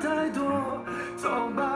太多，走吧。